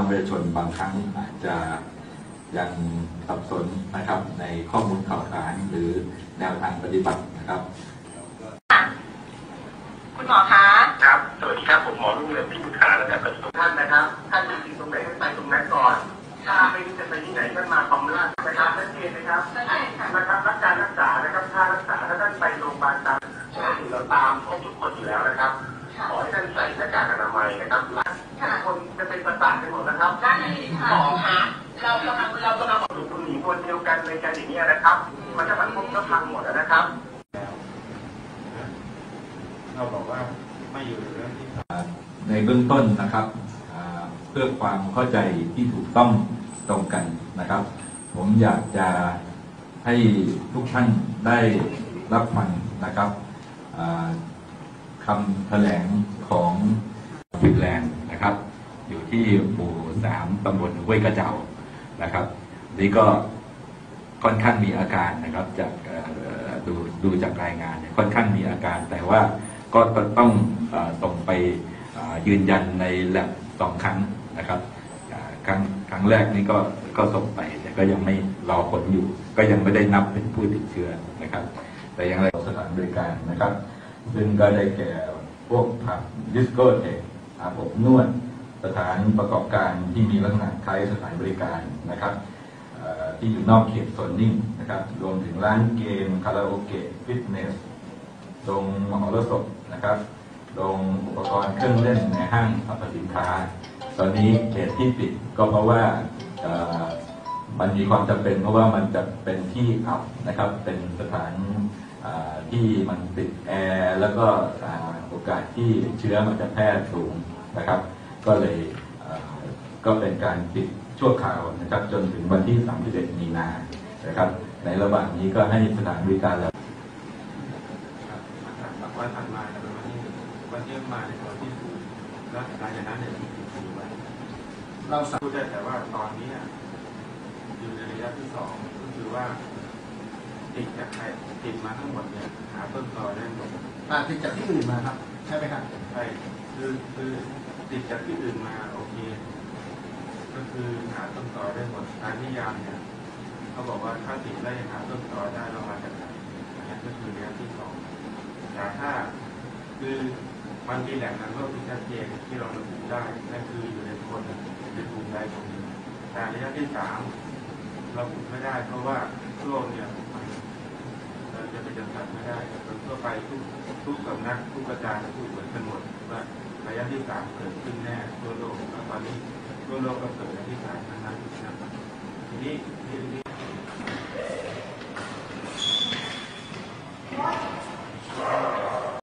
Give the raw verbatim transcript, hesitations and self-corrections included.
ประชาชนบางครั้งอาจจะยังสับสนนะครับในข้อมูลข่าวสารหรือแนวทางปฏิบัตินะครับคุณหมอคะครับสวัสดีครับผมหมอรุ่งเรืองพิบูลการและประสบการณ์นะครับท่านอยู่ตรงไหนให้ไปตรงนั้นก่อนถ้าไม่รู้จะไปที่ไหนท่านมาคอมราชนะครับชัดเจนนะครับนะครับรับการรักษานะครับค่ารักษาถ้าท่านไปโรงพยาบาลตามเราตามครบทุกคนอยู่แล้วนะครับขอให้ท่านใส่หน้ากากอนามัยนะครับคนจะเป็นประสาทกันหมดนะครับด้านที่สองค่ะเรากำลังเรากำลังดูคนหนีคนเดียวกันในการอย่างนี้นะครับมันจะมันคงจะพังหมดนะครับเราบอกว่าไม่อยู่ในเรื่องที่ในเบื้องต้นนะครับเพื่อความเข้าใจที่ถูกต้องตรงกันนะครับผมอยากจะให้ทุกท่านได้รับฟังนะครับคำแถลงของฟินแลนด์นะครับอยู่ที่หมู่สามตำบลห้วยกระเจ้านะครับนี่ก็ค่อนข้างมีอาการนะครับจากดูดูจากรายงานค่อนข้างมีอาการแต่ว่าก็ต้องส่งไปยืนยันในแล็บสองครั้งนะครับครั้งครั้งแรกนี่ก็ก็ส่งไปแต่ก็ยังไม่รอผลอยู่ก็ยังไม่ได้นับเป็นผู้ติดเชื้อนะครับแต่อย่างไรสถานบริการนะครับซึ่งก็ได้แก่พวกผับดิสโก้เทคอาบอบนวดสถานประกอบการที่มีลักษณะคล้ายสถานบริการนะครับที่อยู่นอกเขตโซนนิ่งนะครับรวมถึงร้านเกมคาราโอเกะฟิตเนสโรงมหรสพนะครับโรงอุปกรณ์เครื่องเล่นในห้างสรรพสินค้าตอนนี้เขตที่ปิดก็เพราะว่ามันมีความจำเป็นเพราะว่ามันจะเป็นที่อับนะครับเป็นสถานที่มันติดแอร์แล้วก็โอกาสที่เชื้อมันจะแพร่สูงนะครับก็เลยก็เป็นการปิดชั่วคราวนะครับจนถึงวันที่สามสิบเอ็ดมีนานะครับในระหว่างนี้ก็ให้สถานบริการแล้ววันถัดมาเป็นวันที่หนึ่งวันที่มาในวันที่ศูนย์แล้วหลังจากนั้นเนี่ยเราสามารถพูดได้แต่ว่าตอนนี้อยู่ในระยะที่สองก็คือว่าติดจากใครติดมาทั้งหมดเนี่ยหาต้นตอได้หมดติดจากที่อื่นมาครับใช่ไหมครับใช่คือคือติดจากที่อื่นมาโอเคก็คือหาต้นตอได้หมดตามนิยามเนี่ยเขาบอกว่าถ้าติดแล้วหาต้นตอได้เรามาจากไหนนี่ก็คือระยะที่สองแต่ถ้าคือมันมีแหล่งนั้นก็คือชัดเจนที่เราระบุได้นั่นคืออยู่ในคนเป็นกลุ่มใดกลุ่มหนึ่งแต่ระยะที่สามเราระบุไม่ได้เพราะว่าโรคเนี่ยเราจะไปจัดการไม่ได้โดยไปทุกทุกสำนักทุกอาจารย์ทุกหน่วยกันหมดว่าระยะที่สามเกิดขึ้นแน่ทั่วโลกตอนนี้ทั่วโลกก็เกิดระยะที่สามนั้น